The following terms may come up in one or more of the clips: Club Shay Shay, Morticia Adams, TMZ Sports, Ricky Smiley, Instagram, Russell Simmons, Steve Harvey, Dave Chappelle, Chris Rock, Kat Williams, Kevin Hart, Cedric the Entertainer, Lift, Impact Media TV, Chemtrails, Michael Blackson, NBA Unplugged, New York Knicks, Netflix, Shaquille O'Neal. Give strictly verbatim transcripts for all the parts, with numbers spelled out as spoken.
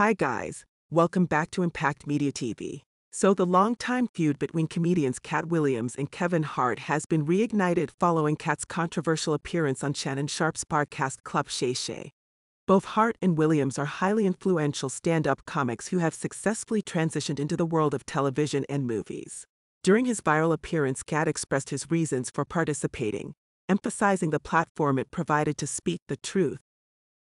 Hi guys, welcome back to Impact Media T V. So the long-time feud between comedians Kat Williams and Kevin Hart has been reignited following Kat's controversial appearance on Shannon Sharp's podcast Club Shay Shay. Both Hart and Williams are highly influential stand-up comics who have successfully transitioned into the world of television and movies. During his viral appearance, Kat expressed his reasons for participating, emphasizing the platform it provided to speak the truth.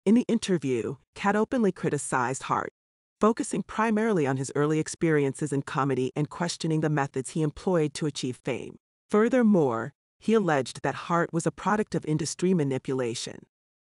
In the interview, Kat openly criticized Hart, focusing primarily on his early experiences in comedy and questioning the methods he employed to achieve fame. Furthermore, he alleged that Hart was a product of industry manipulation.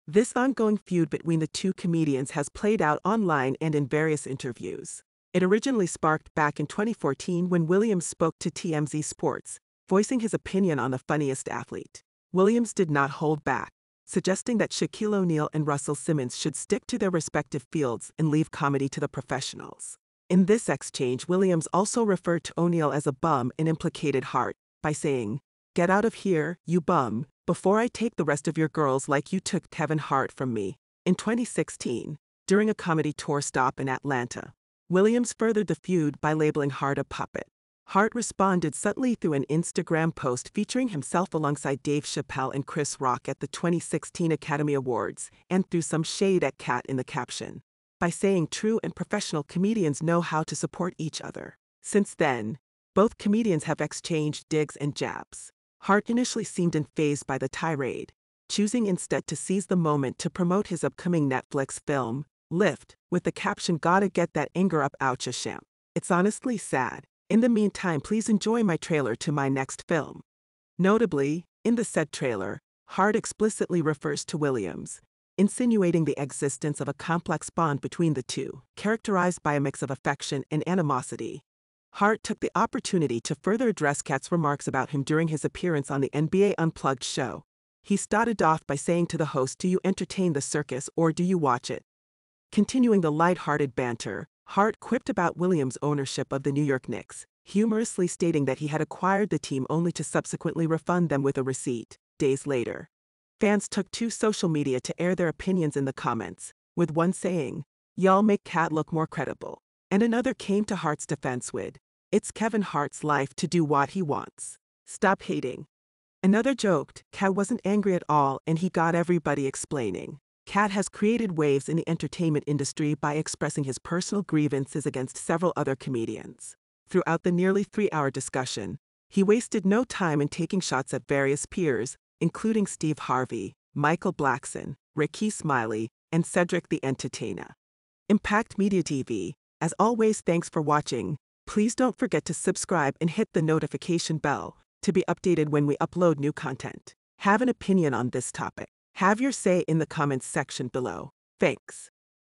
This ongoing feud between the two comedians has played out online and in various interviews. It originally sparked back in twenty fourteen when Williams spoke to T M Z Sports, voicing his opinion on the funniest athlete. Williams did not hold back, suggesting that Shaquille O'Neal and Russell Simmons should stick to their respective fields and leave comedy to the professionals. In this exchange, Williams also referred to O'Neal as a bum and implicated Hart by saying, "Get out of here, you bum, before I take the rest of your girls like you took Kevin Hart from me." In twenty sixteen, during a comedy tour stop in Atlanta, Williams furthered the feud by labeling Hart a puppet. Hart responded subtly through an Instagram post featuring himself alongside Dave Chappelle and Chris Rock at the twenty sixteen Academy Awards and threw some shade at Kat in the caption by saying true and professional comedians know how to support each other. Since then, both comedians have exchanged digs and jabs. Hart initially seemed unfazed by the tirade, choosing instead to seize the moment to promote his upcoming Netflix film, Lift, with the caption "Gotta get that anger up out ya sham. It's honestly sad. In the meantime, please enjoy my trailer to my next film." Notably, in the said trailer, Hart explicitly refers to Williams, insinuating the existence of a complex bond between the two, characterized by a mix of affection and animosity. Hart took the opportunity to further address Kat's remarks about him during his appearance on the N B A Unplugged show. He started off by saying to the host, "Do you entertain the circus or do you watch it?" Continuing the lighthearted banter, Hart quipped about Williams' ownership of the New York Knicks, humorously stating that he had acquired the team only to subsequently refund them with a receipt. Days later, fans took to social media to air their opinions in the comments, with one saying, "Y'all make Kat look more credible," and another came to Hart's defense with, "It's Kevin Hart's life to do what he wants. Stop hating." Another joked, "Kat wasn't angry at all and he got everybody explaining." Kat has created waves in the entertainment industry by expressing his personal grievances against several other comedians. Throughout the nearly three-hour discussion, he wasted no time in taking shots at various peers, including Steve Harvey, Michael Blackson, Ricky Smiley, and Cedric the Entertainer. Impact Media T V, as always, thanks for watching. Please don't forget to subscribe and hit the notification bell to be updated when we upload new content. Have an opinion on this topic? Have your say in the comments section below. Thanks.